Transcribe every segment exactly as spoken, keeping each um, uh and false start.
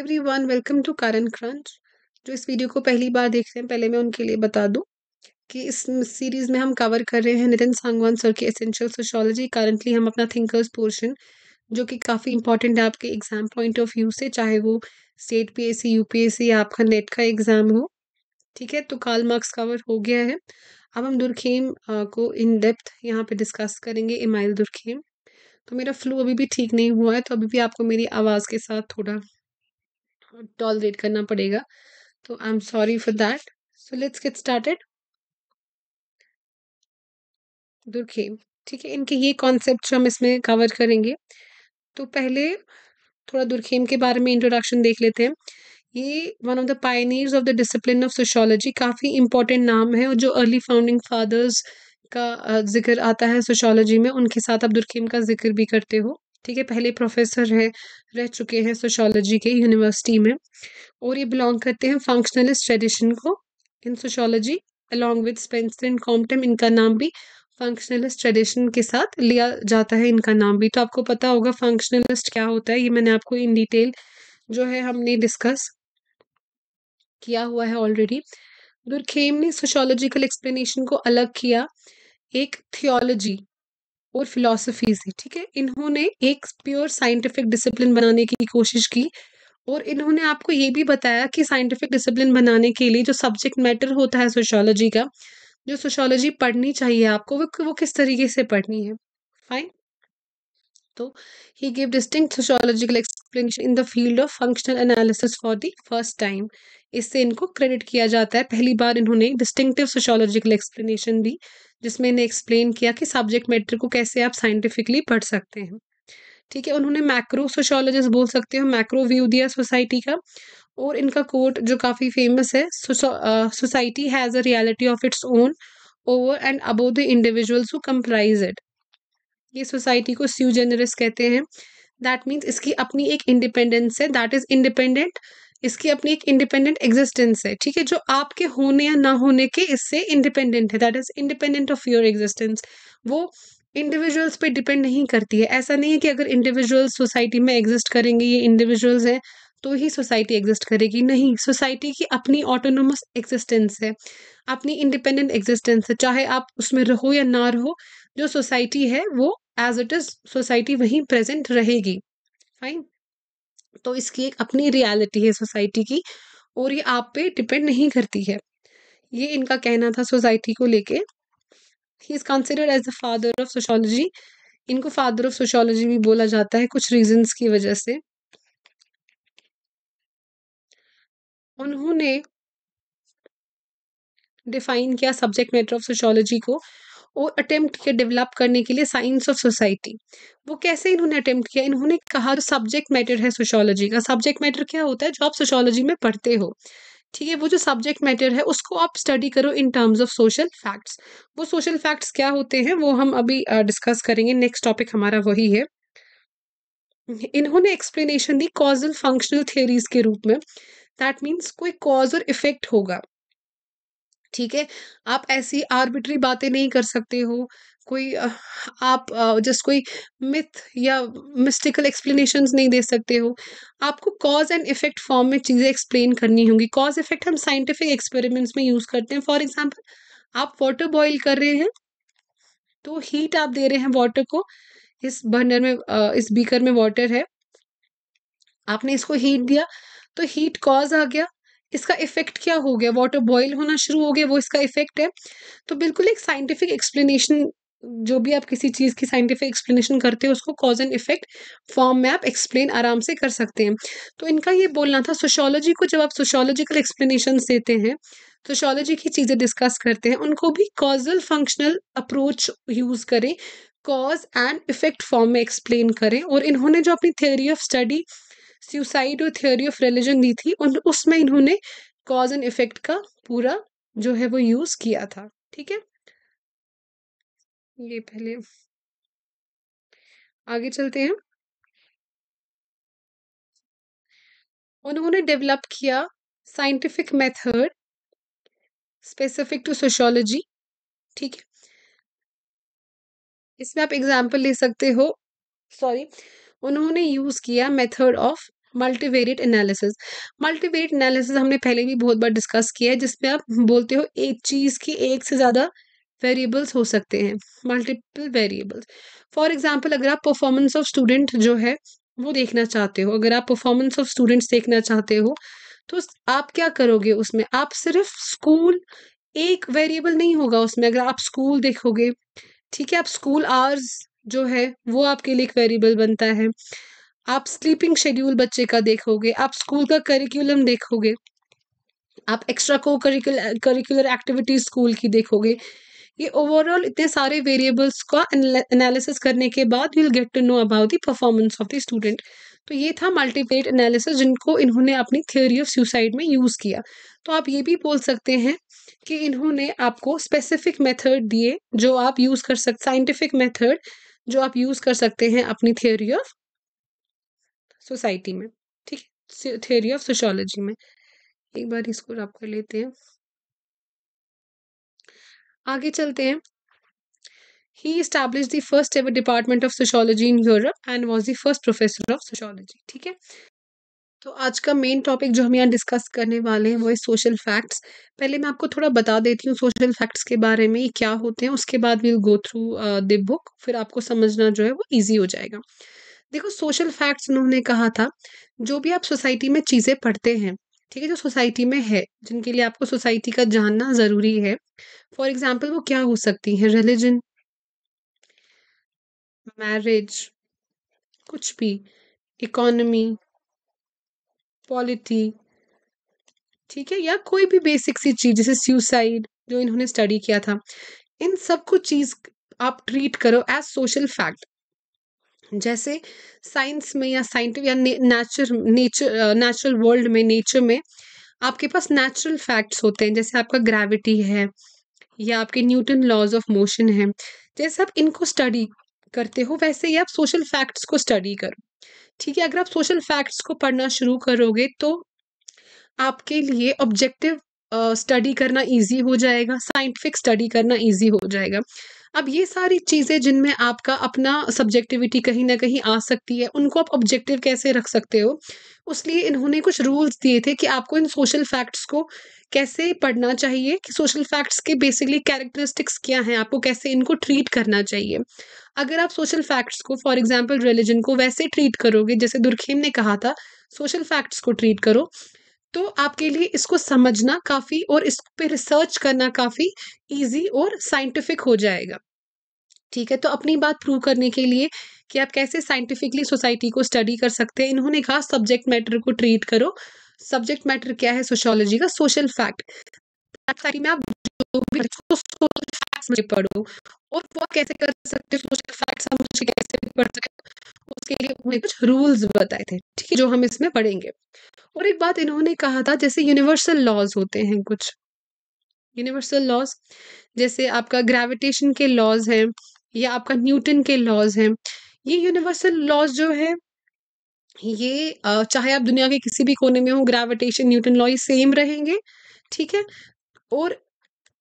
everyone, welcome to Current Crunch। जो इस video को पहली बार देख रहे हैं, पहले मैं उनके लिए बता दूं कि इस सीरीज़ में हम कवर कर रहे हैं नितिन सांगवान सर की एसेंशियल सोशोलॉजी। करंटली हम अपना थिंकर्स पोर्शन, जो कि काफ़ी इंपॉर्टेंट है आपके एग्ज़ाम पॉइंट ऑफ व्यू से, चाहे वो state P S C, U P S C या आपका नेट का एग्ज़ाम हो। ठीक है, तो कार्ल मार्क्स कवर हो गया है। अब हम दुर्खेम को इन डेप्थ यहाँ पर डिस्कस करेंगे, एमाइल दुर्खेम। तो मेरा फ्लू अभी भी ठीक नहीं हुआ है, तो अभी भी आपको मेरी आवाज़ के साथ थोड़ा टॉलरेट करना पड़ेगा, तो I am sorry for that. So let's get started. Durkheim, ठीक है, इनके ये कॉन्सेप्ट हम इसमें कवर करेंगे। तो पहले थोड़ा दुर्खेम के बारे में इंट्रोडक्शन देख लेते हैं। ये one of the pioneers of the discipline of sociology, काफ़ी इंपॉर्टेंट नाम है, और जो अर्ली फाउंडिंग फादर्स का जिक्र आता है सोशोलॉजी में, उनके साथ आप दुर्खेम का जिक्र भी करते हो। ठीक है, पहले प्रोफेसर है, रह चुके हैं सोशोलॉजी के यूनिवर्सिटी में, और ये बिलोंग करते हैं फंक्शनलिस्ट ट्रेडिशन को in sociology. Along with Spencer and Comte इनका नाम भी फंक्शनलिस्ट ट्रेडिशन के साथ लिया जाता है, इनका नाम भी। तो आपको पता होगा फंक्शनलिस्ट क्या होता है, ये मैंने आपको इन डिटेल जो है हमने डिस्कस किया हुआ है ऑलरेडी। दुर्खेम ने सोशोलॉजिकल एक्सप्लेनेशन को अलग किया एक थियोलॉजी और फिलॉसफी से। ठीक है, इन्होंने एक प्योर साइंटिफिक डिसिप्लिन बनाने की कोशिश की, और इन्होंने आपको ये भी बताया कि साइंटिफिक डिसिप्लिन बनाने के लिए जो सब्जेक्ट मैटर होता है सोशोलॉजी का, जो सोशोलॉजी पढ़नी चाहिए आपको, वो वो किस तरीके से पढ़नी है। फाइन, तो he give distinct sociological explanation in the field of functional analysis for the first time. इससे इनको क्रेडिट किया जाता है, पहली बार इन्होंने डिस्टिंक्टिव सोशोलॉजिकल एक्सप्लेनेशन दी, जिसमें इन्हें एक्सप्लेन किया कि सब्जेक्ट मैटर को कैसे आप साइंटिफिकली पढ़ सकते हैं। ठीक है, उन्होंने मैक्रो सोशोलॉजिस्ट बोल सकते हो, मैक्रो व्यू दिया सोसाइटी का। और इनका कोट जो काफ़ी फेमस है, society has a reality of its own over and above the individuals who comprise it. ये सोसाइटी को स्यू जेनरस कहते हैं। दैट मीन्स इसकी अपनी एक इंडिपेंडेंस है, दैट इज इंडिपेंडेंट, इसकी अपनी एक इंडिपेंडेंट एग्जिस्टेंस है। ठीक है, जो आपके होने या ना होने के इससे इंडिपेंडेंट है, that is independent of your existence. वो इंडिविजुअल्स पे डिपेंड नहीं करती है। ऐसा नहीं है कि अगर इंडिविजुअल्स सोसाइटी में एग्जिस्ट करेंगे, ये इंडिविजुअल्स हैं तो ही सोसाइटी एग्जिस्ट करेगी, नहीं। सोसाइटी की अपनी ऑटोनोमस एग्जिस्टेंस है, अपनी इंडिपेंडेंट एग्जिस्टेंस है, चाहे आप उसमें रहो या ना रहो, जो सोसाइटी है वो एज इट इज सोसाइटी वहीं प्रेजेंट रहेगी। फाइन, तो इसकी एक अपनी रियलिटी है सोसाइटी की, और ये आप पे डिपेंड नहीं करती है, ये इनका कहना था सोसाइटी को लेके। He is considered as the father of sociology, इनको फादर ऑफ सोशोलॉजी भी बोला जाता है कुछ रीजंस की वजह से। उन्होंने डिफाइन किया सब्जेक्ट मैटर ऑफ सोशोलॉजी को, और अटेम्प्ट किया डेवलप करने के लिए साइंस ऑफ सोसाइटी। वो कैसे इन्होंने अटेम्प्ट किया, इन्होंने कहा जो सब्जेक्ट मैटर है सोशोलॉजी का, सब्जेक्ट मैटर क्या होता है, जो आप सोशोलॉजी में पढ़ते हो। ठीक है, वो जो सब्जेक्ट मैटर है उसको आप स्टडी करो in terms of social facts. वो सोशल फैक्ट्स क्या होते हैं वो हम अभी डिस्कस करेंगे, नेक्स्ट टॉपिक हमारा वही है। इन्होंने एक्सप्लेनेशन दी कॉजल फंक्शनल थियोरीज के रूप में। दैट मीन्स कोई कॉज और इफेक्ट होगा। ठीक है, आप ऐसी आर्बिट्री बातें नहीं कर सकते हो, कोई आप जस्ट कोई मिथ या मिस्टिकल एक्सप्लेनेशंस नहीं दे सकते हो, आपको कॉज एंड इफेक्ट फॉर्म में चीज़ें एक्सप्लेन करनी होंगी। कॉज इफेक्ट हम साइंटिफिक एक्सपेरिमेंट्स में यूज़ करते हैं। फॉर एग्जांपल, आप वाटर बॉयल कर रहे हैं, तो हीट आप दे रहे हैं वाटर को, इस बर्नर में, इस बीकर में वाटर है, आपने इसको हीट दिया, तो हीट कॉज आ गया, इसका इफेक्ट क्या हो गया, वाटर बॉयल होना शुरू हो गया, वो इसका इफेक्ट है। तो बिल्कुल एक साइंटिफिक एक्सप्लेनेशन, जो भी आप किसी चीज़ की साइंटिफिक एक्सप्लेनेशन करते हो, उसको कॉज एंड इफेक्ट फॉर्म में आप एक्सप्लेन आराम से कर सकते हैं। तो इनका ये बोलना था सोशोलॉजी को जब आप सोशोलॉजिकल एक्सप्लेनेशन देते हैं, सोशोलॉजी की चीज़ें डिस्कस करते हैं, उनको भी कॉजल फंक्शनल अप्रोच यूज़ करें, कॉज एंड इफेक्ट फॉर्म में एक्सप्लेन करें। और इन्होंने जो अपनी थ्योरी ऑफ स्टडी, सुसाइड और थ्योरी ऑफ रिलीजन दी थी, उन उसमें इन्होंने कॉज एंड इफेक्ट का पूरा जो है वो यूज किया था। ठीक है, ये पहले आगे चलते हैं। उन्होंने डेवलप किया scientific method specific to sociology. ठीक है, इसमें आप एग्जाम्पल ले सकते हो। सॉरी, उन्होंने यूज़ किया method of multivariate analysis, multivariate analysis हमने पहले भी बहुत बार डिस्कस किया है, जिसमें आप बोलते हो एक चीज़ के एक से ज़्यादा वेरिएबल्स हो सकते हैं, मल्टीपल वेरिएबल्स. फॉर एग्जांपल अगर आप परफॉर्मेंस ऑफ स्टूडेंट जो है वो देखना चाहते हो, अगर आप परफॉर्मेंस ऑफ स्टूडेंट्स देखना चाहते हो तो आप क्या करोगे उसमें, आप सिर्फ स्कूल एक वेरिएबल नहीं होगा उसमें. अगर आप स्कूल देखोगे, ठीक है, आप स्कूल आवर्स जो है वो आपके लिए एक वेरिएबल बनता है. आप स्लीपिंग शेड्यूल बच्चे का देखोगे, आप स्कूल का करिकुलम देखोगे, आप एक्स्ट्रा को करिकुलर करिकुलर एक्टिविटीज स्कूल की देखोगे. ये ओवरऑल इतने सारे वेरिएबल्स का एनालिसिस करने के बाद you will get to know about the performance of the student. तो ये था मल्टीवेरिएट एनालिसिस जिनको इन्होंने अपनी थ्योरी ऑफ सुसाइड में यूज़ किया. तो आप ये भी बोल सकते हैं कि इन्होंने आपको स्पेसिफिक मेथड दिए जो आप यूज़ कर सकते, साइंटिफिक मेथड जो आप यूज़ कर सकते हैं अपनी थ्योरी ऑफ सोसाइटी में, ठीक है, थ्योरी ऑफ सोशियोलॉजी में. एक बार इसको रब कर लेते हैं, आगे चलते हैं. He established the first ever department of sociology in Europe and was the first professor of sociology. ठीक है, तो आज का मेन टॉपिक जो हम यहाँ डिस्कस करने वाले हैं वो है सोशल फैक्ट्स. पहले मैं आपको थोड़ा बता देती हूँ सोशल फैक्ट्स के बारे में, ये क्या होते हैं, उसके बाद we will go through the book, फिर आपको समझना जो है वो ईजी हो जाएगा. देखो सोशल फैक्ट्स उन्होंने कहा था जो भी आप सोसाइटी में चीज़ें पढ़ते हैं, ठीक है, जो सोसाइटी में है, जिनके लिए आपको सोसाइटी का जानना ज़रूरी है. फॉर एग्जाम्पल वो क्या हो सकती है, रिलीजन, मैरिज, कुछ भी, इकोनॉमी, पॉलिटी, ठीक है, या कोई भी बेसिक सी चीज़ जैसे सुसाइड जो इन्होंने स्टडी किया था. इन सब को चीज़ आप ट्रीट करो एज सोशल फैक्ट. जैसे साइंस में या साइंटिफिक या नेचर नेचर नेचुरल वर्ल्ड में, नेचर में आपके पास नेचुरल फैक्ट्स होते हैं, जैसे आपका ग्रेविटी है या आपके न्यूटन लॉज ऑफ मोशन है. जैसे आप इनको स्टडी करते हो वैसे ही आप सोशल फैक्ट्स को स्टडी करो, ठीक है. अगर आप सोशल फैक्ट्स को पढ़ना शुरू करोगे तो आपके लिए ऑब्जेक्टिव स्टडी uh, करना इजी हो जाएगा, साइंटिफिक स्टडी करना इजी हो जाएगा. अब ये सारी चीज़ें जिनमें आपका अपना सब्जेक्टिविटी कहीं ना कहीं आ सकती है, उनको आप ऑब्जेक्टिव कैसे रख सकते हो, उसलिए इन्होंने कुछ रूल्स दिए थे कि आपको इन सोशल फैक्ट्स को कैसे पढ़ना चाहिए, कि सोशल फैक्ट्स के बेसिकली कैरेक्टरिस्टिक्स क्या हैं, आपको कैसे इनको ट्रीट करना चाहिए. अगर आप सोशल फैक्ट्स को, फॉर एग्जाम्पल रिलीजन को वैसे ट्रीट करोगे जैसे दुर्खेम ने कहा था सोशल फैक्ट्स को ट्रीट करो, तो आपके लिए इसको समझना काफ़ी और इस पे रिसर्च करना काफ़ी इजी और साइंटिफिक हो जाएगा, ठीक है. तो अपनी बात प्रूव करने के लिए कि आप कैसे साइंटिफिकली सोसाइटी को स्टडी कर सकते हैं, इन्होंने कहा सब्जेक्ट मैटर को ट्रीट करो. सब्जेक्ट मैटर क्या है सोशियोलॉजी का, सोशल फैक्ट. सोसाइटी में आप जो भी सोशल फैक्ट्स में पढ़ो और वो कैसे कर सकते हो, सोशल फैक्ट्स समझ कैसे पढ़ सकते हो, उसके लिए उन्हें कुछ रूल्स बताए थे, ठीक है, जो हम इसमें पढ़ेंगे. और एक बात इन्होंने कहा था जैसे यूनिवर्सल लॉज होते हैं, कुछ यूनिवर्सल लॉज जैसे आपका ग्रेविटेशन के लॉज हैं या आपका न्यूटन के लॉज हैं. ये यूनिवर्सल लॉज जो है ये चाहे आप दुनिया के किसी भी कोने में हो, ग्रेविटेशन, न्यूटन लॉ, ये सेम रहेंगे, ठीक है. और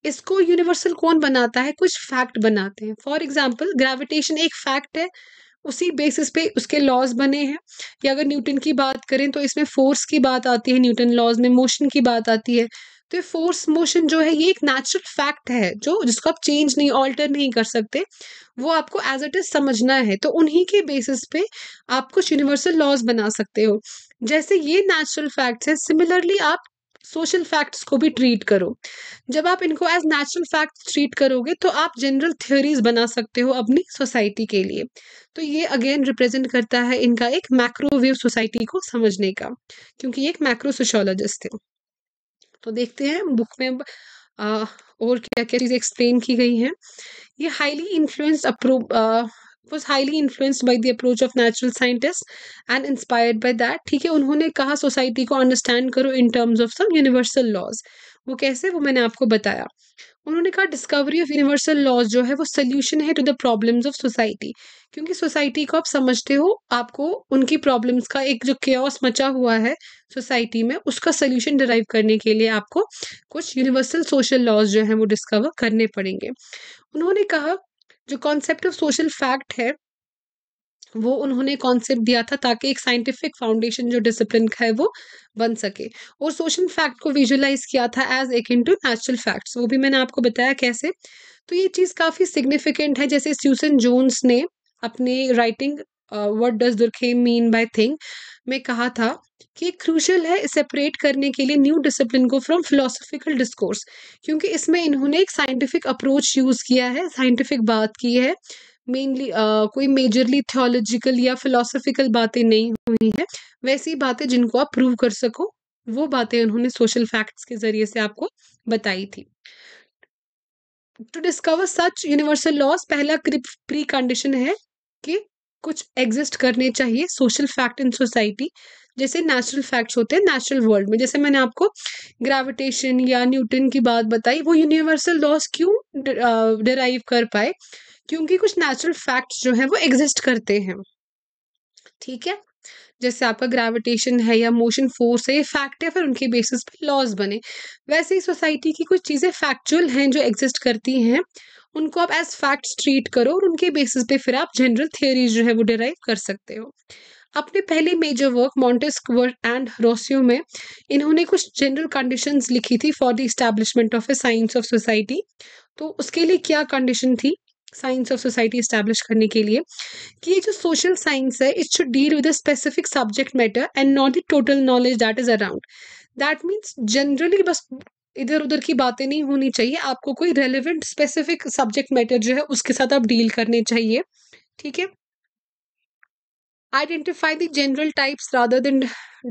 इसको यूनिवर्सल कौन बनाता है, कुछ फैक्ट बनाते हैं. फॉर एग्जाम्पल ग्रेविटेशन एक फैक्ट है, उसी बेसिस पे उसके लॉज बने हैं. या अगर न्यूटन की बात करें तो इसमें फोर्स की बात आती है, न्यूटन लॉज में मोशन की बात आती है. तो ये फोर्स मोशन जो है ये एक नेचुरल फैक्ट है जो जिसको आप चेंज नहीं, ऑल्टर नहीं कर सकते, वो आपको एज इट इज समझना है. तो उन्हीं के बेसिस पे आप कुछ यूनिवर्सल लॉज बना सकते हो. जैसे ये नेचुरल फैक्ट्स है, सिमिलरली आप सोशल फैक्ट्स को भी ट्रीट करो. जब आप इनको एज नेचुरल फैक्ट्स ट्रीट करोगे तो आप जनरल थ्योरीज बना सकते हो अपनी सोसाइटी के लिए. तो ये अगेन रिप्रेजेंट करता है इनका एक मैक्रोवेव सोसाइटी को समझने का, क्योंकि ये एक मैक्रो सोशियोलॉजिस्ट थे. तो देखते हैं बुक में आ, और क्या क्या चीज़ें एक्सप्लेन की गई हैं. ये highly influenced approach was highly influenced by the approach of natural scientists and inspired by that. ठीक है, उन्होंने कहा सोसाइटी को अंडरस्टैंड करो in terms of some universal laws. वो कैसे, वो मैंने आपको बताया. उन्होंने कहा डिस्कवरी ऑफ यूनिवर्सल लॉज जो है वो सोल्यूशन है to the problems of society, क्योंकि सोसाइटी को आप समझते हो, आपको उनकी प्रॉब्लम्स का एक जो केओस मचा हुआ है सोसाइटी में उसका सोल्यूशन डिराइव करने के लिए आपको कुछ यूनिवर्सल सोशल लॉज जो है वो डिस्कवर करने पड़ेंगे. उन्होंने कहा जो कॉन्सेप्ट ऑफ सोशल फैक्ट है वो उन्होंने कॉन्सेप्ट दिया था ताकि एक साइंटिफिक फाउंडेशन जो डिसिप्लिन का है वो बन सके। और सोशल फैक्ट को विजुअलाइज किया था as akin to natural facts, वो भी मैंने आपको बताया कैसे। तो ये चीज़ काफ़ी सिग्निफिकेंट है। जैसे स्यूसन जोन्स ने अपनी writing what does Durkheim mean by thing में कहा था कि क्रूशल है सेपरेट करने के लिए न्यू डिसिप्लिन को फ्रॉम फिलोसॉफिकल डिस्कोर्स, क्योंकि इसमें इन्होंने एक साइंटिफिक अप्रोच यूज़ किया है, साइंटिफिक बात की है, मेनली uh, कोई मेजरली थियोलॉजिकल या फिलोसॉफिकल बातें नहीं हुई हैं, वैसी बातें जिनको आप प्रूव कर सको, वो बातें उन्होंने सोशल फैक्ट्स के जरिए से आपको बताई थी। To discover such universal laws, पहला प्री कंडीशन है कि कुछ एग्जिस्ट करने चाहिए सोशल फैक्ट इन सोसाइटी, जैसे नेचुरल फैक्ट्स होते हैं नेचुरल वर्ल्ड में। जैसे मैंने आपको ग्रेविटेशन या न्यूटन की बात बताई, वो यूनिवर्सल लॉज क्यों डिराइव कर पाए, क्योंकि कुछ नेचुरल फैक्ट्स जो हैं वो एग्जिस्ट करते हैं। ठीक है, जैसे आपका ग्रेविटेशन है या मोशन फोर्स है, ये फैक्ट है, फिर उनके बेसिस पर लॉज बने। वैसे ही सोसाइटी की कुछ चीज़ें फैक्चुअल हैं जो एग्जिस्ट करती हैं, उनको आप एज फैक्ट्स ट्रीट करो और उनके बेसिस पे फिर आप जनरल थियोरीज जो है वो डिराइव कर सकते हो। अपने पहले major work Montesquieu and Rousseau में इन्होंने कुछ जनरल कंडीशंस लिखी थी for the establishment of a science of society. तो उसके लिए क्या कंडीशन थी साइंस ऑफ सोसाइटी इस्टेब्लिश करने के लिए, कि ये जो सोशल साइंस है it should deal with a specific subject matter and not the total knowledge that is around. That means generally बस इधर उधर की बातें नहीं होनी चाहिए, आपको कोई रेलिवेंट स्पेसिफिक सब्जेक्ट मैटर जो है उसके साथ आप डील करने चाहिए। ठीक है, identify the general types rather than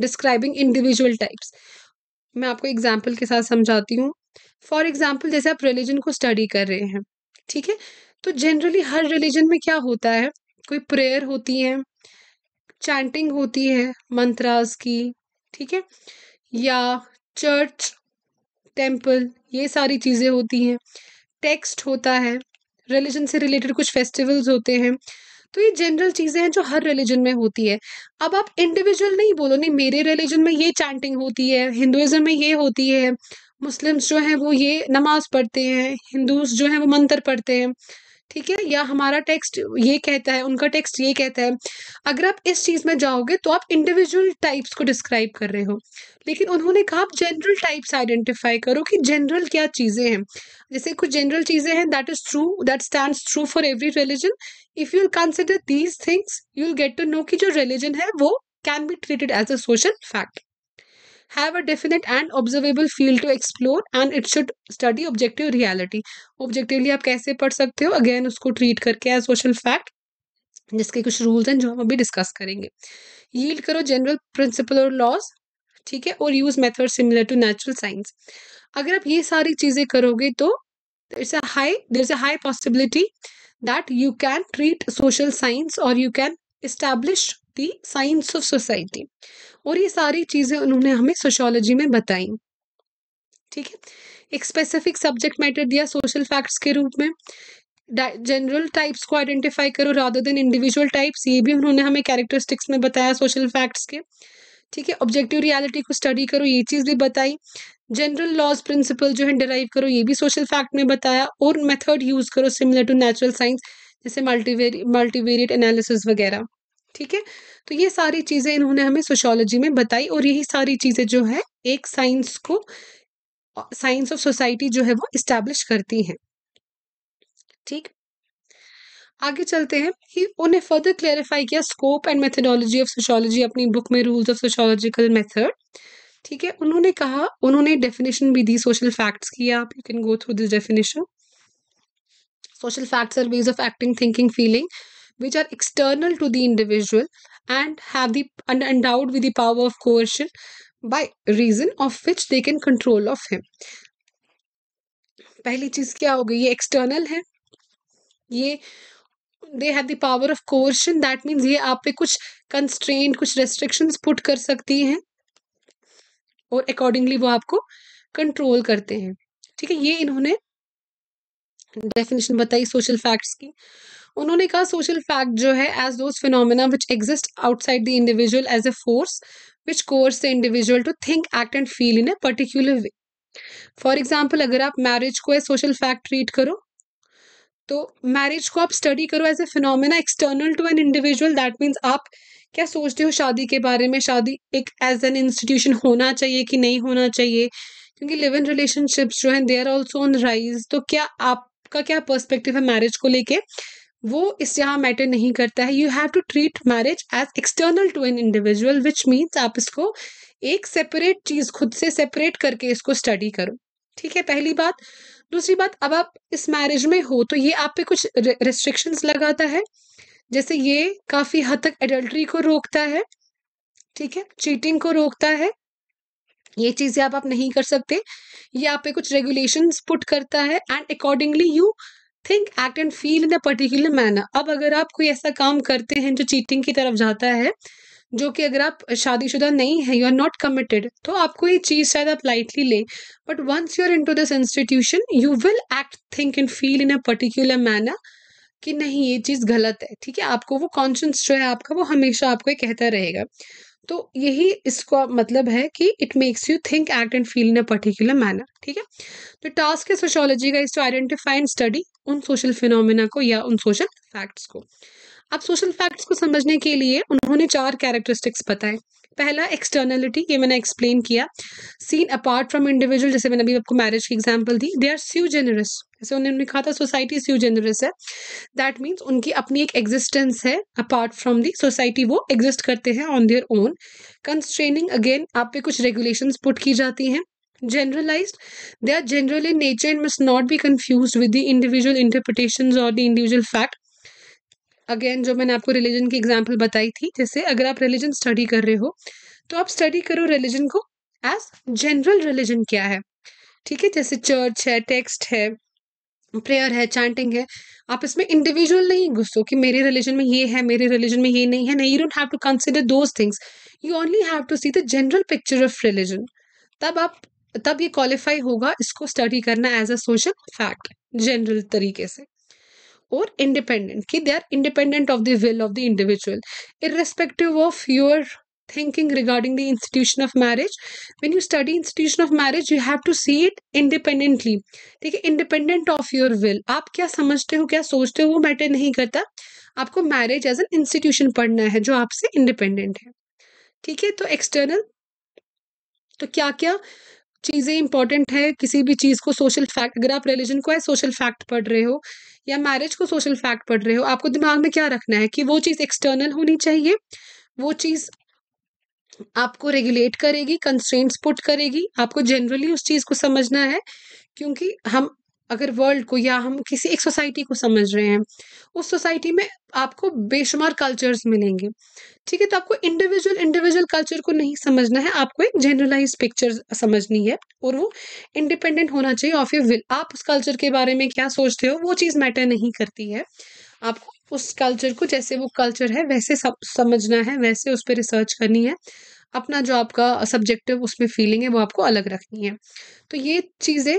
describing individual types. मैं आपको एग्जाम्पल के साथ समझाती हूँ। फॉर एग्जाम्पल, जैसे आप रिलीजन को स्टडी कर रहे हैं, ठीक है, तो जनरली हर रिलीजन में क्या होता है, कोई प्रेयर होती है, चैंटिंग होती है मंत्रास की, ठीक है, या चर्च टेम्पल, ये सारी चीज़ें होती हैं, टेक्स्ट होता है, रिलीजन से रिलेटेड कुछ फेस्टिवल्स होते हैं। तो ये जनरल चीज़ें हैं जो हर रिलीजन में होती है। अब आप इंडिविजुअल नहीं बोलो, नहीं मेरे रिलीजन में ये चैंटिंग होती है, हिंदुइज्म में ये होती है, मुस्लिम्स जो हैं वो ये नमाज पढ़ते हैं, हिंदूज जो हैं वो मंत्र पढ़ते हैं, ठीक है, या हमारा टेक्स्ट ये कहता है, उनका टेक्स्ट ये कहता है। अगर आप इस चीज़ में जाओगे तो आप इंडिविजुअल टाइप्स को डिस्क्राइब कर रहे हो, लेकिन उन्होंने कहा आप जनरल टाइप्स आइडेंटिफाई करो कि जनरल क्या चीज़ें हैं। जैसे कुछ जनरल चीज़ें हैं that is true, that stands true for every religion. If you will consider these things you will get to know कि जो रिलीजन है वो can be treated as a social fact. Have a definite and observable field to explore and it should study objective reality. Objectively आप कैसे पढ़ सकते हो, again उसको ट्रीट करके एज सोशल फैक्ट, जिसके कुछ रूल्स हैं जो हम अभी डिस्कस करेंगे। यील्ड करो जनरल प्रिंसिपल और लॉज, ठीक है, और use method similar to natural science. अगर आप ये सारी चीज़ें करोगे तो it's a high there is a high possibility that you can treat social science और you can establish the science of society. और ये सारी चीज़ें उन्होंने हमें सोशियोलॉजी में बताई। ठीक है, एक स्पेसिफिक सब्जेक्ट मैटर दिया सोशल फैक्ट्स के रूप में। जनरल टाइप्स को आइडेंटिफाई करो रादर देन इंडिविजुअल टाइप्स, ये भी उन्होंने हमें कैरेक्टरिस्टिक्स में बताया सोशल फैक्ट्स के। ठीक है, ऑब्जेक्टिव रियलिटी को स्टडी करो, ये चीज़ भी बताई। जनरल लॉज प्रिंसिपल जो है डिराइव करो, ये भी सोशल फैक्ट में बताया। और मेथड यूज़ करो सिमिलर टू नेचुरल साइंस, जैसे मल्टीवेरी मल्टीवेरिएट एनालिसिस वगैरह। ठीक है, तो ये सारी चीज़ें इन्होंने हमें सोशियोलॉजी में बताई और यही सारी चीज़ें जो है एक साइंस को, साइंस ऑफ सोसाइटी जो है वो इस्टेब्लिश करती हैं। ठीक, आगे चलते हैं। उन्हें फर्दर क्लैरिफाई किया scope and methodology of sociology अपनी बुक में, रूल्स ऑफ सोशियोलॉजिकल मेथड। ठीक है, उन्होंने कहा, उन्होंने डेफिनेशन भी दी सोशल फैक्ट्स की। आप you can go through this definition. Social facts are ways of acting, thinking, feeling which are external to the individual and have the and endowed with the power of coercion by reason of which they can control of him. पहली चीज़ क्या हो गई, ये external है, ये they have the power of coercion, that means ये आप पे कुछ constraint, कुछ restrictions put कर सकती हैं और accordingly वो आपको control करते हैं। ठीक है, ये इन्होंने डेफिनेशन बताई सोशल फैक्ट्स की। उन्होंने कहा सोशल फैक्ट जो है as those phenomena which exist outside the individual as a force which coerce the individual to think, act and feel in a particular way. For example, अगर आप marriage को ए social fact treat करो तो marriage को आप study करो as a phenomena external to an individual, that means आप क्या सोचते हो शादी के बारे में, शादी एक एज एन इंस्टीट्यूशन होना चाहिए कि नहीं होना चाहिए, क्योंकि लिव इन रिलेशनशिप्स जो है they are also on rise, तो क्या आपका क्या पर्सपेक्टिव है मैरिज को लेके, वो इससे यहाँ मैटर नहीं करता है. You have to treat marriage as external to an individual, which means आप इसको एक सेपरेट चीज़ खुद से सेपरेट करके इसको स्टडी करो. ठीक है, पहली बात. दूसरी बात, अब आप इस मैरिज में हो तो ये आप पे कुछ रेस्ट्रिक्शंस लगाता है, जैसे ये काफ़ी हद तक एडल्ट्री को रोकता है, ठीक है, चीटिंग को रोकता है, ये चीज़ें आप आप नहीं कर सकते, ये आप पे कुछ रेगुलेशंस पुट करता है, and accordingly you think act and feel in a particular manner. अब अगर आप कोई ऐसा काम करते हैं जो चीटिंग की तरफ जाता है, जो कि अगर आप शादीशुदा नहीं है, यू आर नॉट कमिटेड, तो आपको ये चीज़ शायद आप लाइटली ले, but once you are into this institution you will act think and feel in a particular manner कि नहीं ये चीज़ गलत है. ठीक है, आपको वो कॉन्शियंस जो है आपका वो हमेशा आपको ये कहता रहेगा. तो यही इसका मतलब है कि it makes you think act and feel in a particular manner. ठीक है, तो टास्क है सोशियोलॉजी का is to identify and study उन सोशल फिनोमेना को या उन सोशल फैक्ट्स को. अब सोशल फैक्ट्स को समझने के लिए उन्होंने चार कैरेक्टरिस्टिक्स बताए. पहला एक्सटर्नलिटी, ये मैंने एक्सप्लेन किया, सीन अपार्ट फ्रॉम इंडिविजुअल, जैसे मैंने अभी आपको मैरिज की एग्जांपल दी, दे आर स्यू जेनरस, जैसे उन्होंने कहा था सोसाइटी स्यू जेनरस है, दैट मीन्स उनकी अपनी एक एग्जिस्टेंस है अपार्ट फ्रॉम दी सोसाइटी, वो एग्जिस्ट करते हैं on their own. Constraining, again आप पे कुछ रेगुलेशंस पुट की जाती हैं. generalized, they are general in nature and must not be confused with the individual interpretations or the individual fact. Again जो मैंने आपको रिलीजन की एग्जाम्पल बताई थी, जैसे अगर आप रिलीजन स्टडी कर रहे हो तो आप स्टडी करो रिलीजन को एज जनरल रिलीजन क्या है. ठीक है, जैसे चर्च है, टेक्स्ट है, प्रेयर है, चैंटिंग है, आप इसमें इंडिविजुअल नहीं घुसो कि मेरे रिलीजन में ये है, मेरे रिलीजन में ये नहीं है. नहीं, you don't have to consider those things, you only have to see the general picture of religion. तब आप तब ये क्वालिफाई होगा इसको स्टडी करना as a social fact general तरीके से. और इंडिपेंडेंट, कि they are independent of the will of the individual irrespective of your thinking regarding the institution of marriage. When you study institution of marriage you have to see it independently. ठीक है, independent of your will, आप क्या समझते हो, क्या सोचते हो, वो मैटर नहीं करता, आपको मैरिज एज एन इंस्टीट्यूशन पढ़ना है जो आपसे इंडिपेंडेंट है. ठीक है, तो एक्सटर्नल, तो क्या क्या चीज़ें इंपॉर्टेंट है किसी भी चीज़ को सोशल फैक्ट, अगर आप रिलीजन को है सोशल फैक्ट पढ़ रहे हो या मैरिज को सोशल फैक्ट पढ़ रहे हो, आपको दिमाग में क्या रखना है कि वो चीज़ एक्सटर्नल होनी चाहिए, वो चीज़ आपको रेगुलेट करेगी, कंस्ट्रेंट्स पुट करेगी, आपको जनरली उस चीज़ को समझना है, क्योंकि हम अगर वर्ल्ड को या हम किसी एक सोसाइटी को समझ रहे हैं, उस सोसाइटी में आपको बेशुमार कल्चर्स मिलेंगे. ठीक है, तो आपको इंडिविजुअल इंडिविजुअल कल्चर को नहीं समझना है, आपको एक जनरलाइज पिक्चर समझनी है, और वो इंडिपेंडेंट होना चाहिए ऑफ योर विल. आप उस कल्चर के बारे में क्या सोचते हो वो चीज़ मैटर नहीं करती है, आपको उस कल्चर को जैसे वो कल्चर है वैसे समझना है, वैसे उस पर रिसर्च करनी है, अपना जो आपका सब्जेक्टिव उसमें फीलिंग है वो आपको अलग रखनी है. तो ये चीज़ें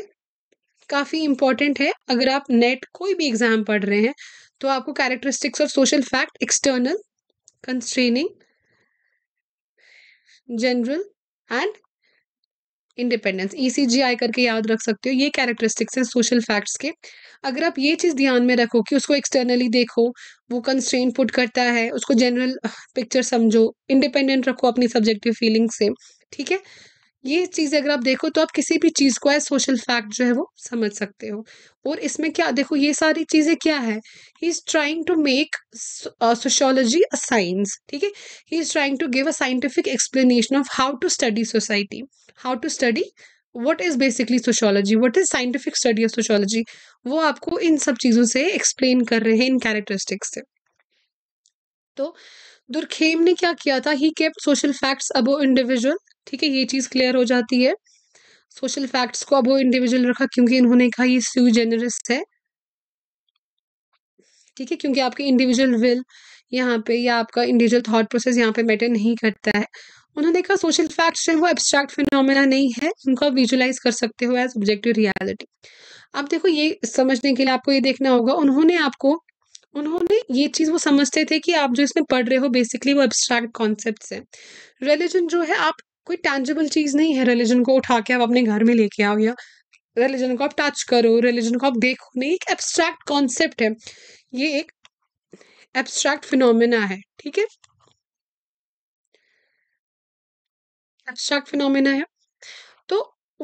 काफ़ी इंपॉर्टेंट है. अगर आप नेट कोई भी एग्जाम पढ़ रहे हैं तो आपको characteristics of social fact, external, constraining, general and independence, E C G I करके याद रख सकते हो. ये कैरेक्टरिस्टिक्स हैं सोशल फैक्ट्स के. अगर आप ये चीज़ ध्यान में रखो कि उसको एक्सटर्नली देखो, वो कंस्ट्रेंट पुट करता है, उसको जनरल पिक्चर समझो, इंडिपेंडेंट रखो अपनी सब्जेक्टिव फीलिंग से, ठीक है, ये चीज़ें अगर आप देखो तो आप किसी भी चीज़ को एज सोशल फैक्ट जो है वो समझ सकते हो. और इसमें क्या देखो, ये सारी चीज़ें क्या है, he is trying to make sociology a science. ठीक है, he is trying to give a scientific explanation of how to study society, how to study what is basically sociology, what is scientific study of sociology, वो आपको इन सब चीज़ों से explain कर रहे हैं इन कैरेक्टरिस्टिक्स से. तो दुर्खेम ने क्या किया था, he kept social facts above individual. ठीक है, ये चीज़ क्लियर हो जाती है, सोशल फैक्ट्स को अबव इंडिविजुअल रखा क्योंकि इन्होंने कहा ये स्यू जेनरस है. ठीक है, क्योंकि आपके इंडिविजुअल विल यहाँ पे या आपका इंडिविजुअल थॉट प्रोसेस यहाँ पे मैटर नहीं करता है. उन्होंने कहा सोशल फैक्ट्स जो है वो एब्स्ट्रैक्ट फिनोमेना नहीं है, उनको आप विजुअलाइज कर सकते हो एज ऑब्जेक्टिव रियलिटी. अब देखो, ये समझने के लिए आपको ये देखना होगा, उन्होंने आपको उन्होंने ये चीज़ वो समझते थे कि आप जो इसमें पढ़ रहे हो बेसिकली वो एब्स्ट्रैक्ट कॉन्सेप्ट्स हैं. रिलीजन जो है आप कोई टैंजिबल चीज़ नहीं है, रिलीजन को उठा के आप अपने घर में लेके आओ या रिलीजन को आप टच करो, रिलीजन को आप देखो नहीं, एक एब्स्ट्रैक्ट कॉन्सेप्ट है, ये एक एब्स्ट्रैक्ट फिनोमेना है, ठीक है, एब्स्ट्रैक्ट फिनोमेना है। तो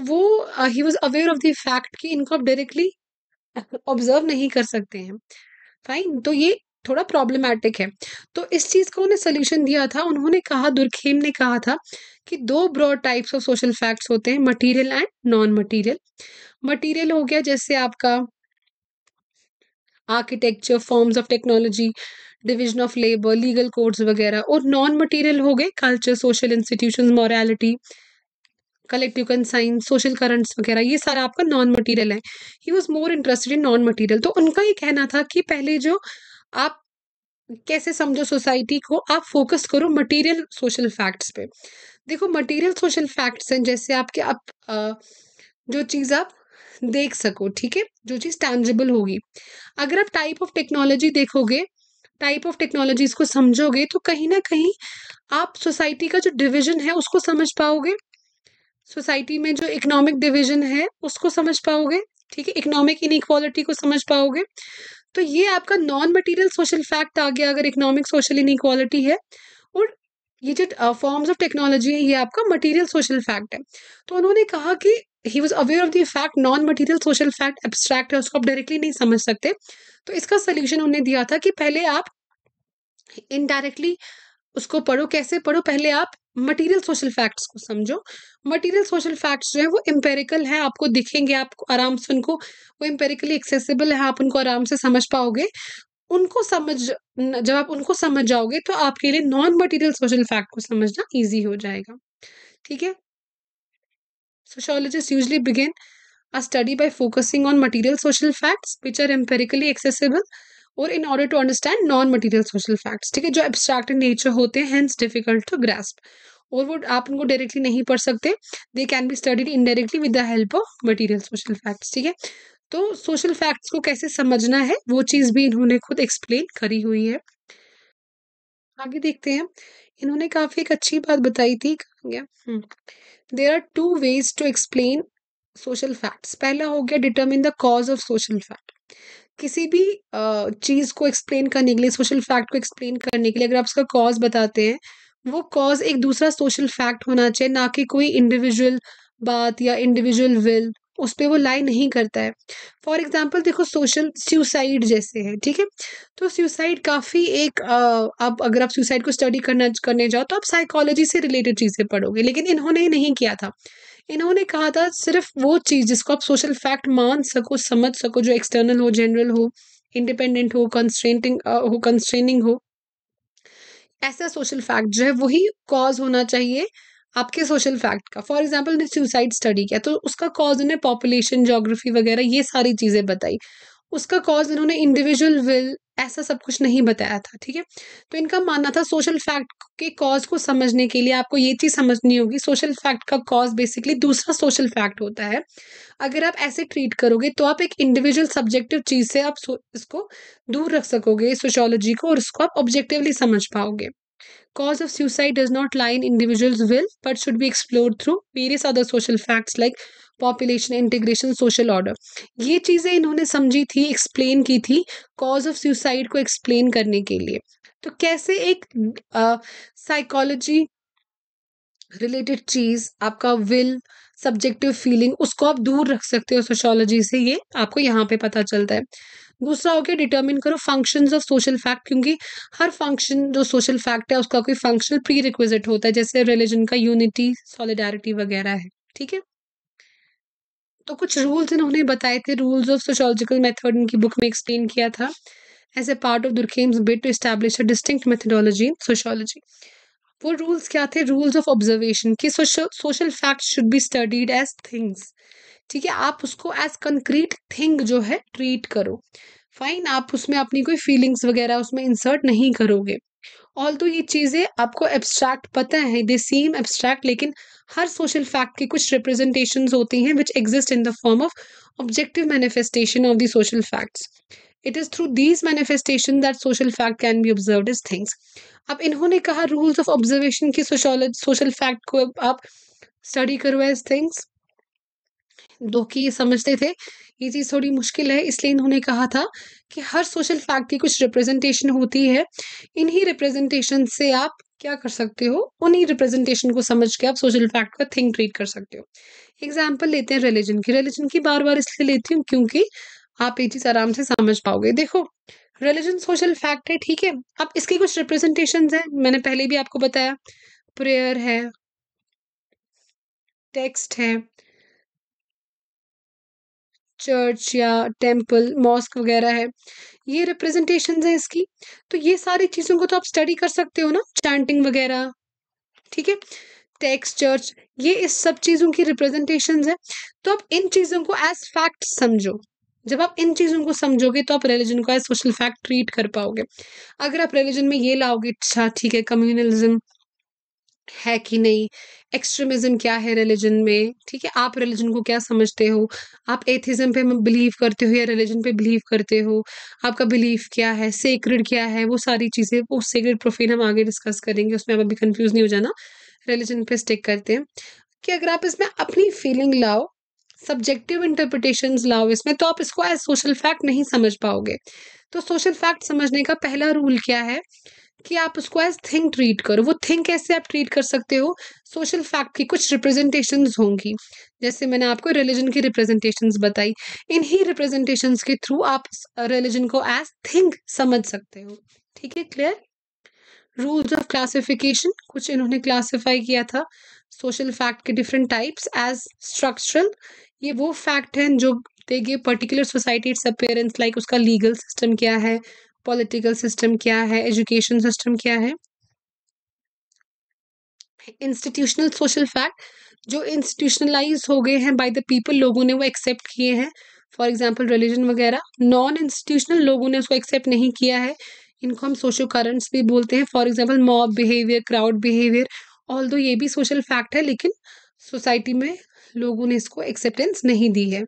वो he was aware of the fact कि इनको आप डायरेक्टली ऑब्जर्व नहीं कर सकते हैं, फाइन। तो ये थोड़ा प्रॉब्लमैटिक है। तो इस चीज़ का उन्हें सोल्यूशन दिया था, उन्होंने कहा, दुर्खेम ने कहा था कि दो broad types of social facts होते हैं, material and non material. Material हो गया जैसे आपका architecture, forms of technology, division of labour, legal codes वगैरह, और नॉन मटेरियल हो गए culture, social institutions, morality, collective conscience, social currents वगैरह, ये सारा आपका नॉन मटेरियल है। He was more interested in non material. तो उनका ये कहना था कि पहले जो आप कैसे समझो सोसाइटी को, आप फोकस करो मटेरियल सोशल फैक्ट्स पे। देखो मटेरियल सोशल फैक्ट्स हैं जैसे आपके आप आ, जो चीज़ आप देख सको, ठीक है, जो चीज़ टैंजिबल होगी। अगर आप टाइप ऑफ टेक्नोलॉजी देखोगे, टाइप ऑफ टेक्नोलॉजीज को समझोगे, तो कहीं ना कहीं आप सोसाइटी का जो डिविजन है उसको समझ पाओगे, सोसाइटी में जो इकोनॉमिक डिविजन है उसको समझ पाओगे, ठीक है, इकोनॉमिक इनइक्वालिटी को समझ पाओगे। तो ये आपका नॉन मटेरियल सोशल फैक्ट आ गया अगर इकोनॉमिक सोशल इनइक्वालिटी है, और ये जो फॉर्म्स ऑफ टेक्नोलॉजी है ये आपका मटेरियल सोशल फैक्ट है। तो उन्होंने कहा कि he was aware of the fact non material social fact abstract है, उसको आप डायरेक्टली नहीं समझ सकते। तो इसका सोल्यूशन उन्होंने दिया था कि पहले आप इनडायरेक्टली उसको पढ़ो, कैसे पढ़ो, पहले आप मटेरियल सोशल फैक्ट्स को समझो। मटेरियल सोशल फैक्ट्स जो है वो एम्पेरिकल है, आपको दिखेंगे, आपको आराम से उनको, वो एम्पेरिकली एक्सेसिबल है, आप उनको आराम से समझ पाओगे। उनको समझ जब आप उनको समझ जाओगे तो आपके लिए नॉन मटेरियल सोशल फैक्ट को समझना ईजी हो जाएगा, ठीक है। Sociologist usually begin a study by focusing on material social facts which are empirically accessible और in order to understand non material social facts, ठीक है, जो एब्स्ट्रैक्ट इन नेचर होते हैं, हेंस डिफिकल्ट टू ग्रास्प, और वो आप उनको डायरेक्टली नहीं पढ़ सकते, they can be studied indirectly with the help of material social facts, ठीक है। तो सोशल फैक्ट्स को कैसे समझना है वो चीज़ भी इन्होंने खुद एक्सप्लेन करी हुई है। आगे देखते हैं, इन्होंने काफ़ी एक अच्छी बात बताई थी, कहा गया there are two ways to explain social facts. पहला हो गया determine the cause of social fact. किसी भी चीज़ को एक्सप्लेन करने के लिए, सोशल फैक्ट को एक्सप्लेन करने के लिए अगर आप उसका कॉज बताते हैं, वो कॉज एक दूसरा सोशल फैक्ट होना चाहिए, ना कि कोई इंडिविजुअल बात या इंडिविजुअल विल, उस पर वो लाई नहीं करता है। फॉर एग्जांपल देखो सोशल सुसाइड जैसे है, ठीक है। तो सुसाइड काफ़ी एक आप अगर आप सुसाइड को स्टडी करना करने जाओ तो आप साइकोलॉजी से रिलेटेड चीज़ें पढ़ोगे, लेकिन इन्होंने नहीं किया था। इन्होंने कहा था सिर्फ वो चीज़ जिसको आप सोशल फैक्ट मान सको, समझ सको, जो एक्सटर्नल हो, जनरल हो, इंडिपेंडेंट हो, कंस्ट्रेंटिंग हो, कंस्ट्रेनिंग हो, ऐसा सोशल फैक्ट जो है वही कॉज होना चाहिए आपके सोशल फैक्ट का। फॉर एग्जाम्पल उन्हें सुसाइड स्टडी किया तो उसका कॉज उन्हें पॉपुलेशन, ज्योग्राफी वगैरह ये सारी चीज़ें बताई, उसका कॉज उन्होंने इंडिविजुअल विल ऐसा सब कुछ नहीं बताया था, ठीक है। तो इनका मानना था सोशल फैक्ट के कॉज को समझने के लिए आपको ये चीज़ समझनी होगी, सोशल फैक्ट का कॉज बेसिकली दूसरा सोशल फैक्ट होता है। अगर आप ऐसे ट्रीट करोगे तो आप एक इंडिविजुअल सब्जेक्टिव चीज़ से आप इसको दूर रख सकोगे, सोशियोलॉजी को, और इसको आप ऑब्जेक्टिवली समझ पाओगे। Cause of suicide does not lie in individual's will, but should be explored through various other social facts like population, integration, social order. ये चीज़ें इन्होंने समझी थी, एक्सप्लेन की थी cause of suicide को एक्सप्लेन करने के लिए। तो कैसे एक साइकोलॉजी रिलेटेड चीज़, आपका विल, सब्जेक्टिव फीलिंग, उसको आप दूर रख सकते हो सोशियोलॉजी से, ये आपको यहाँ पे पता चलता है। दूसरा हो गया डिटर्मिन करो फंक्शंस ऑफ सोशल फैक्ट, क्योंकि हर फंक्शन जो सोशल फैक्ट है उसका कोई फंक्शनल प्री रिक्विजिट होता है, जैसे रिलीजन का यूनिटी, सॉलिडारिटी वगैरह है, ठीक है। तो कुछ रूल्स इन्होंने बताए थे, रूल्स ऑफ सोशियोलॉजिकल मेथड इनकी बुक में एक्सप्लेन किया था as a part of Durkheim's bid to establish a distinct methodology in sociology. वो रूल्स क्या थे? रूल्स ऑफ ऑब्जर्वेशन, कि social fact should be studied as things, ठीक है, आप उसको एज कंक्रीट थिंग जो है ट्रीट करो, फाइन, आप उसमें अपनी कोई फीलिंग्स वगैरह उसमें इंसर्ट नहीं करोगे। ऑल तो ये चीज़ें आपको एब्स्ट्रैक्ट पता है, दे सीम एब्स्ट्रैक्ट, लेकिन हर सोशल फैक्ट की कुछ रिप्रेजेंटेशंस होती हैं which exist in the form of objective manifestation of the social facts. It is through these manifestation that social fact can be observed as things. अब इन्होंने कहा रूल्स ऑफ ऑब्जर्वेशन की social fact को आप study करो as things, जो कि समझते थे ये चीज़ थोड़ी मुश्किल है, इसलिए इन्होंने कहा था कि हर सोशल फैक्ट की कुछ रिप्रेजेंटेशन होती है, इन्हीं रिप्रेजेंटेशन से आप क्या कर सकते हो, उन्हीं रिप्रेजेंटेशन को समझ के आप सोशल फैक्ट का थिंक ट्रीट कर सकते हो। एग्जाम्पल लेते हैं रिलीजन की। रिलीजन की बार बार इसलिए लेती हूँ क्योंकि आप ये चीज़ आराम से समझ पाओगे। देखो रिलीजन सोशल फैक्ट है, ठीक है, अब इसकी कुछ रिप्रेजेंटेशंस हैं, मैंने पहले भी आपको बताया, प्रेयर है, टेक्स्ट है, चर्च या टेम्पल, मॉस्क वगैरह है, ये रिप्रेजेंटेशंस हैं इसकी। तो ये सारी चीज़ों को तो आप स्टडी कर सकते हो ना, चैंटिंग वगैरह, ठीक है, टेक्स्ट, चर्च, ये इस सब चीज़ों की रिप्रेजेंटेशंस हैं। तो आप इन चीज़ों को एज फैक्ट समझो। जब आप इन चीज़ों को समझोगे तो आप रिलीजन को एज सोशल फैक्ट ट्रीट कर पाओगे। अगर आप रिलीजन में ये लाओगे, अच्छा ठीक है कम्युनलिज्म है कि नहीं, एक्सट्रीमिज्म क्या है रिलीजन में, ठीक है, आप रिलीजन को क्या समझते हो, आप एथिज्म पे बिलीव करते हो या रिलीजन पे बिलीव करते हो, आपका बिलीफ क्या है, सेक्रेड क्या है, वो सारी चीज़ें, वो सेक्रेड प्रोफेन हम आगे डिस्कस करेंगे, उसमें आप अभी कंफ्यूज नहीं हो जाना, रिलीजन पे स्टिक करते हैं। कि अगर आप इसमें अपनी फीलिंग लाओ, सब्जेक्टिव इंटरप्रिटेशंस लाओ इसमें, तो आप इसको एज सोशल फैक्ट नहीं समझ पाओगे। तो सोशल फैक्ट समझने का पहला रूल क्या है कि आप उसको एज थिंक ट्रीट करो। वो थिंक कैसे आप ट्रीट कर सकते हो, सोशल फैक्ट की कुछ रिप्रेजेंटेशंस होंगी, जैसे मैंने आपको रिलीजन की रिप्रेजेंटेशंस बताई, इन्हीं रिप्रेजेंटेशंस के थ्रू आप रिलीजन को एज थिंक समझ सकते हो। ठीक है, क्लियर। रूल्स ऑफ क्लासिफिकेशन, कुछ इन्होंने क्लासिफाई किया था सोशल फैक्ट के डिफरेंट टाइप्स एज स्ट्रक्चरल, ये वो फैक्ट हैं जो they give particular society its appearance, like उसका लीगल सिस्टम क्या है, पॉलिटिकल सिस्टम क्या है, एजुकेशन सिस्टम क्या है। इंस्टीट्यूशनल सोशल फैक्ट जो इंस्टीट्यूशनलाइज हो गए हैं बाय द पीपल, लोगों ने वो एक्सेप्ट किए हैं, फॉर एग्जांपल रिलीजन वगैरह। नॉन इंस्टीट्यूशनल लोगों ने उसको एक्सेप्ट नहीं किया है, इनको हम सोशल करंट्स भी बोलते हैं, for example mob behaviour, crowd behaviour, although ये भी सोशल फैक्ट है लेकिन सोसाइटी में लोगों ने इसको एक्सेप्टेंस नहीं दी है।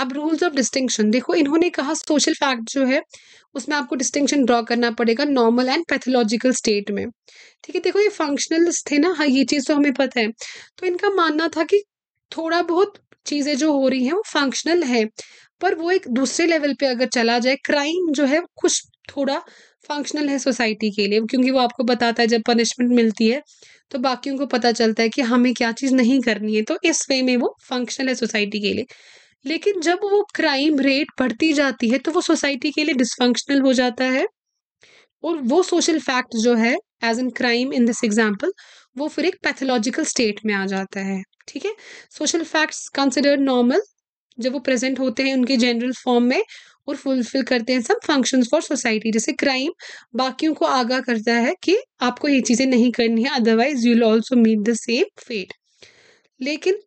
अब रूल्स ऑफ डिस्टिंक्शन, देखो इन्होंने कहा सोशल फैक्ट जो है उसमें आपको डिस्टिंक्शन ड्रॉ करना पड़ेगा नॉर्मल एंड पैथोलॉजिकल स्टेट में। ठीक है, देखो ये फंक्शनल्स थे ना, हाँ ये चीज़ तो हमें पता है। तो इनका मानना था कि थोड़ा बहुत चीज़ें जो हो रही हैं वो फंक्शनल है, पर वो एक दूसरे लेवल पे अगर चला जाए, क्राइम जो है कुछ थोड़ा फंक्शनल है सोसाइटी के लिए, क्योंकि वो आपको बताता है जब पनिशमेंट मिलती है तो बाकियों को पता चलता है कि हमें क्या चीज़ नहीं करनी है, तो इस वे में वो फंक्शनल है सोसाइटी के लिए। लेकिन जब वो क्राइम रेट बढ़ती जाती है तो वो सोसाइटी के लिए डिसफंक्शनल हो जाता है, और वो सोशल फैक्ट जो है as an crime in this example, वो फिर एक पैथोलॉजिकल स्टेट में आ जाता है। ठीक है, सोशल फैक्ट्स कंसिडर्ड नॉर्मल जब वो प्रेजेंट होते हैं उनके जनरल फॉर्म में और फुलफिल करते हैं सब फंक्शंस फॉर सोसाइटी, जैसे क्राइम बाकियों को आगाह करता है कि आपको ये चीज़ें नहीं करनी है, otherwise you will also meet the same fate. लेकिन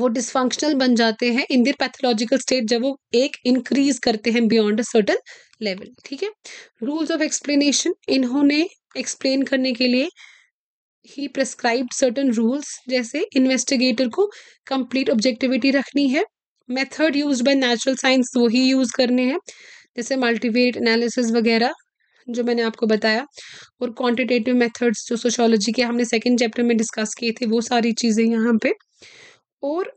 वो डिसफंक्शनल बन जाते हैं इन देयर पैथोलॉजिकल स्टेट जब वो एक इंक्रीज करते हैं बियॉन्ड अ सर्टन लेवल। ठीक है, रूल्स ऑफ एक्सप्लेनेशन, इन्होंने एक्सप्लेन करने के लिए ही प्रिस्क्राइब्ड सर्टन रूल्स, जैसे इन्वेस्टिगेटर को कंप्लीट ऑब्जेक्टिविटी रखनी है, method use by natural science वही यूज़ करने हैं, जैसे मल्टीवेट एनालिसिस वगैरह जो मैंने आपको बताया, और क्वांटिटेटिव मेथड्स जो सोशोलॉजी के हमने सेकेंड चैप्टर में डिस्कस किए थे, वो सारी चीज़ें यहाँ पे। और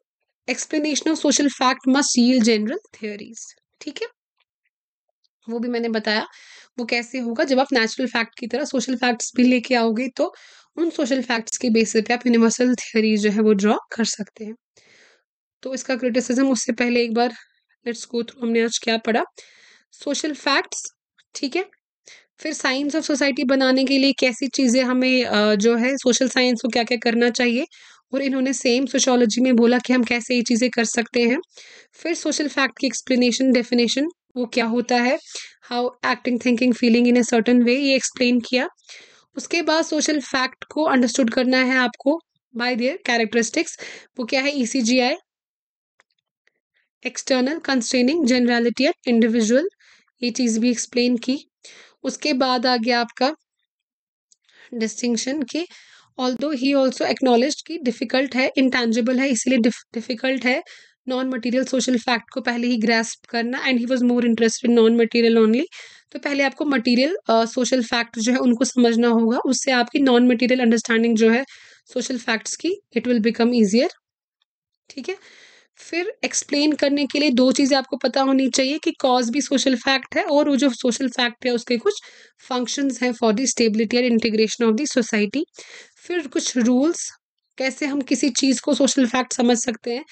explanation of social fact must yield general theories, ठीक है, वो भी मैंने बताया वो कैसे होगा, जब आप नेचुरल फैक्ट की तरह सोशल फैक्ट्स भी लेके आओगे तो उन सोशल फैक्ट्स के बेसिस पे आप यूनिवर्सल थियोरीज जो है वो ड्रॉ कर सकते हैं। तो इसका क्रिटिसिज्म, उससे पहले एक बार लेट्स गो थ्रू हमने आज क्या पढ़ा, सोशल फैक्ट्स, ठीक है, फिर साइंस ऑफ सोसाइटी बनाने के लिए कैसी चीज़ें हमें जो है सोशल साइंस को क्या क्या करना चाहिए, और इन्होंने सेम सोशियोलॉजी में बोला कि हम कैसे ये चीज़ें कर सकते हैं। फिर सोशल फैक्ट की एक्सप्लेनेशन, डेफिनेशन, वो क्या होता है, how acting, thinking, feeling in a certain way, ये एक्सप्लेन किया। उसके बाद सोशल फैक्ट को अंडरस्टूड करना है आपको बाय देयर कैरेक्टरिस्टिक्स, वो क्या है, E C G I, external, constraining, generality and individual, ये चीज़ भी एक्सप्लेन की। उसके बाद आ गया आपका डिस्टिंक्शन के, ऑल्दो ही ऑल्सो एक्नॉलेज कि डिफ़िकल्ट है, इंटेंजिबल है, इसीलिए डिफ़िकल्ट है नॉन मटीरियल सोशल फैक्ट को पहले ही ग्रेस्प करना, and he was more interested non material only. तो पहले आपको मटीरियल सोशल फैक्ट जो है उनको समझना होगा, उससे आपकी नॉन मटीरियल अंडरस्टैंडिंग जो है सोशल फैक्ट्स की, इट विल बिकम ईजियर। ठीक है। फिर एक्सप्लेन करने के लिए दो चीज़ें आपको पता होनी चाहिए कि कॉज भी सोशल फैक्ट है और वो जो सोशल फैक्ट है उसके कुछ फंक्शंस हैं for the stability and integration of the society. फिर कुछ रूल्स, कैसे हम किसी चीज़ को सोशल फैक्ट समझ सकते हैं।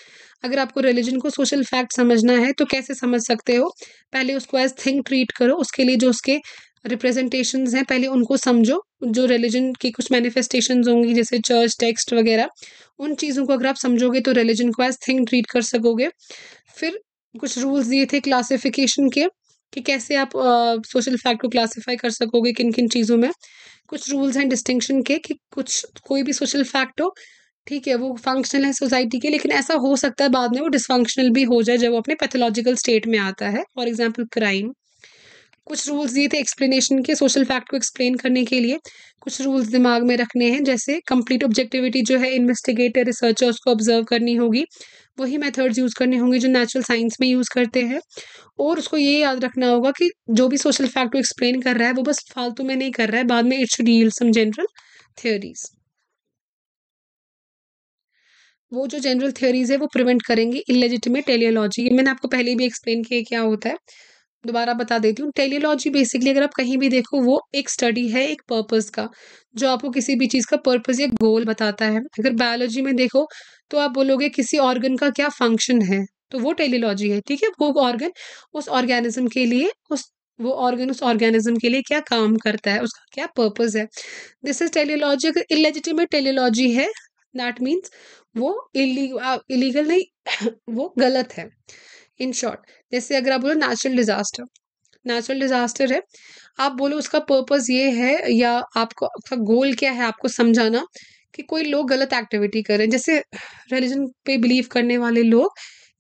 अगर आपको रिलीजन को सोशल फैक्ट समझना है तो कैसे समझ सकते हो, पहले उसको एज थिंग ट्रीट करो, उसके लिए जो उसके रिप्रेजेंटेशंस हैं पहले उनको समझो, जो रिलीजन की कुछ मैनिफेस्टेशंस होंगी जैसे चर्च टेक्स्ट वगैरह, उन चीज़ों को अगर आप समझोगे तो रिलीजन को एज थिंग ट्रीट कर सकोगे। फिर कुछ रूल्स दिए थे क्लासिफिकेशन के कि कैसे आप सोशल फैक्ट को क्लासिफाई कर सकोगे किन किन चीज़ों में। कुछ रूल्स हैं डिस्टिंक्शन के कि कुछ कोई भी सोशल फैक्ट हो, ठीक है, वो फंक्शनल है सोसाइटी के, लेकिन ऐसा हो सकता है बाद में वो डिसफंक्शनल भी हो जाए जब वो अपने पैथोलॉजिकल स्टेट में आता है, फॉर एग्जाम्पल क्राइम। कुछ रूल्स दिए थे एक्सप्लेनेशन के, सोशल फैक्ट को एक्सप्लेन करने के लिए कुछ रूल्स दिमाग में रखने हैं, जैसे कंप्लीट ऑब्जेक्टिविटी जो है इन्वेस्टिगेटर रिसर्चर उसको ऑब्जर्व करनी होगी, वही मेथड्स यूज़ करने होंगे जो नेचुरल साइंस में यूज़ करते हैं। और उसको ये याद रखना होगा कि जो भी सोशल फैक्ट को एक्सप्लेन कर रहा है वो बस फालतू में नहीं कर रहा है, बाद में it should yield some general theories. वो जो जनरल थियोरीज है वो प्रिवेंट करेंगे इलेजिटिमेट टेलियोलॉजी। मैंने आपको पहले भी एक्सप्लेन किया क्या होता है, दोबारा बता देती हूँ। टेलियोलॉजी बेसिकली अगर आप कहीं भी देखो वो एक स्टडी है एक पर्पस का, जो आपको किसी भी चीज़ का पर्पस या गोल बताता है। अगर बायोलॉजी में देखो तो आप बोलोगे किसी ऑर्गन का क्या फंक्शन है, तो वो टेलियोलॉजी है, ठीक है। वो ऑर्गन उस ऑर्गेनिज्म के लिए उस वो ऑर्गन उस ऑर्गेनिज्म के लिए क्या काम करता है, उसका क्या पर्पस है, दिस इज टेलियोलॉजी। अगर इलेजिटिमेट टेलियोलॉजी है दैट मीन्स वो इलीगल नहीं, वो गलत है। इन शॉर्ट, जैसे अगर आप बोलो नेचुरल डिजास्टर, नेचुरल डिजास्टर है, आप बोलो उसका पर्पस ये है या आपको उसका गोल क्या है आपको समझाना कि कोई लोग गलत एक्टिविटी करें। जैसे रिलीजन पे बिलीव करने वाले लोग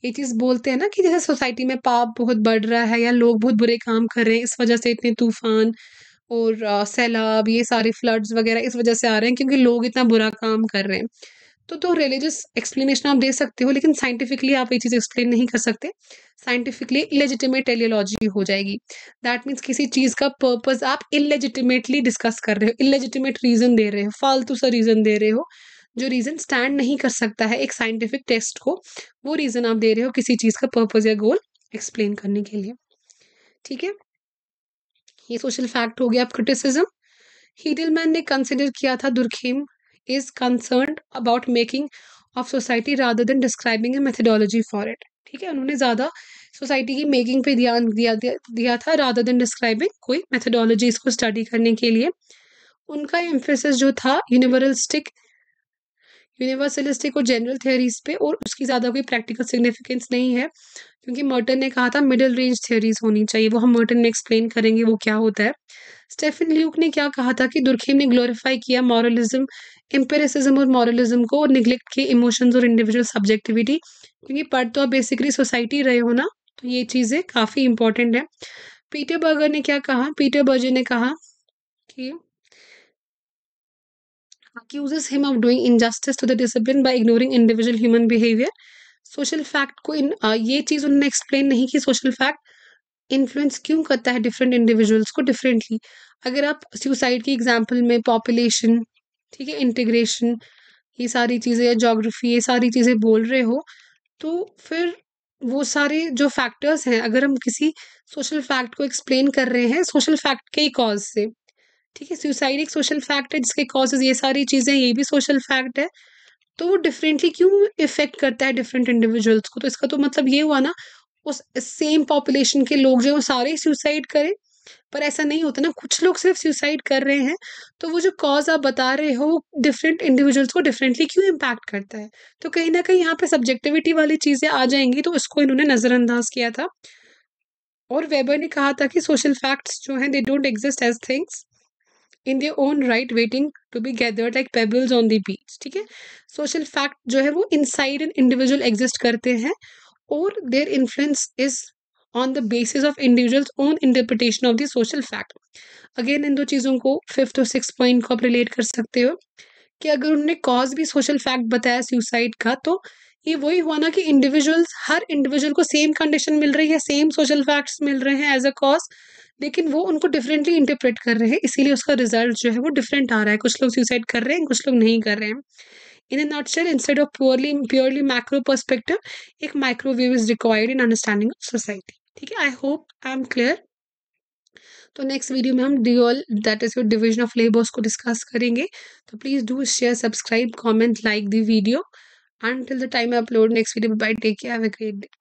ये चीज़ बोलते हैं ना कि जैसे सोसाइटी में पाप बहुत बढ़ रहा है या लोग बहुत बुरे काम कर रहे हैं, इस वजह से इतने तूफान और सैलाब ये सारे फ्लड्स वगैरह इस वजह से आ रहे हैं क्योंकि लोग इतना बुरा काम कर रहे हैं। तो तो रिलीजियस एक्सप्लेनेशन आप दे सकते हो, लेकिन साइंटिफिकली आप ये चीज़ एक्सप्लेन नहीं कर सकते। साइंटिफिकली इलेजिटिमेट टेलियोलॉजी हो जाएगी। दैट मीन्स किसी चीज़ का पर्पस आप इलेजिटिमेटली डिस्कस कर रहे हो, इलेजिटिमेट रीज़न दे रहे हो, फालतू सा रीज़न दे रहे हो, जो रीज़न स्टैंड नहीं कर सकता है एक साइंटिफिक टेस्ट को, वो रीज़न आप दे रहे हो किसी चीज़ का पर्पस या गोल एक्सप्लेन करने के लिए, ठीक है। ये सोशल फैक्ट हो गया। आप क्रिटिसिज्म, हीडलमैन ने कंसिडर किया था Durkheim is concerned about making of society rather than describing a methodology for it, ठीक है। उन्होंने ज़्यादा सोसाइटी की मेकिंग पे ध्यान दिया दिया था rather than describing कोई methodology इसको स्टडी करने के लिए। उनका emphasis जो था universalistic यूनिवर्सलिस्टिक और जनरल थियोरीज पे, और उसकी ज़्यादा कोई प्रैक्टिकल सिग्निफिकेंस नहीं है, क्योंकि मर्टन ने कहा था मिडिल रेंज थियोरीज होनी चाहिए, वो हम मर्टन में एक्सप्लेन करेंगे वो क्या होता है। स्टेफन ल्यूक ने क्या कहा था कि दुर्खेम ने ग्लोरीफाई किया मॉरलिज्म, एम्पेरिसिज्म और मॉरलिज्म को, और निगलेक्ट किए इमोशंस और इंडिविजुअल सब्जेक्टिविटी, क्योंकि पढ़ तो आप बेसिकली सोसाइटी रहे हो ना, तो ये चीज़ें काफ़ी इंपॉर्टेंट है। पीटर बर्गर ने क्या कहा, पीटर बर्जर ने कहा कि accuses him of doing injustice to the discipline by ignoring individual human behavior। Social fact को इन आ, ये चीज़ उन्होंने एक्सप्लेन नहीं की, सोशल फैक्ट इन्फ्लुएंस क्यों करता है डिफरेंट इंडिविजुअल्स को डिफरेंटली। अगर आप सुसाइड की एग्जाम्पल में पॉपुलेशन, ठीक है, इंटीग्रेशन, ये सारी चीज़ें या जोग्राफी ये सारी चीज़ें बोल रहे हो, तो फिर वो सारे जो फैक्टर्स हैं, अगर हम किसी सोशल फैक्ट को एक्सप्लेन कर रहे हैं सोशल फैक्ट के ही कॉज से, ठीक है। सुसाइड एक सोशल फैक्ट है जिसके कॉजेज ये सारी चीज़ें, ये भी सोशल फैक्ट है, तो वो डिफरेंटली क्यों इफेक्ट करता है डिफरेंट इंडिविजुअल्स को। तो इसका तो मतलब ये हुआ ना उस सेम पॉपुलेशन के लोग जो है वो सारे सुसाइड करें, पर ऐसा नहीं होता ना, कुछ लोग सिर्फ सुसाइड कर रहे हैं, तो वो जो कॉज आप बता रहे हो डिफरेंट इंडिविजुअल्स को डिफरेंटली क्यों इम्पैक्ट करता है। तो कहीं ना कहीं यहाँ पे सब्जेक्टिविटी वाली चीज़ें आ जाएंगी, तो उसको इन्होंने नज़रअंदाज किया था। और वेबर ने कहा था कि सोशल फैक्ट्स जो हैं they don't exist as things in their own right waiting to be gathered like pebbles on the beach, ठीक है। सोशल फैक्ट जो है वो इनसाइड एन इंडिविजुअल एग्जिस्ट करते हैं, और their influence is on the basis of individuals own interpretation of the social fact. Again इन दो चीज़ों को फिफ्थ और सिक्स पॉइंट को आप रिलेट कर सकते हो कि अगर उन्होंने कॉज भी सोशल फैक्ट बताया सुसाइड का, तो ये वही हुआ ना कि इंडिविजुअल्स, हर इंडिविजुअल को सेम कंडीशन मिल रही है, सेम सोशल फैक्ट्स मिल रहे हैं एज अ कॉज, लेकिन वो उनको डिफरेंटली इंटरप्रेट कर रहे हैं, इसीलिए उसका रिजल्ट जो है वो डिफरेंट आ रहा है। कुछ लोग सुसाइड कर रहे हैं, कुछ लोग नहीं कर रहे हैं। In a nutshell, instead of purely purely macro perspective, एक micro view is required in understanding of society. ठीक है, I hope I am clear. तो नेक्स्ट वीडियो में हम dual that is your division of labours को discuss करेंगे. तो please do share, subscribe, comment, like the video. Until the time I upload next video, bye-bye. Take care. Have a great day.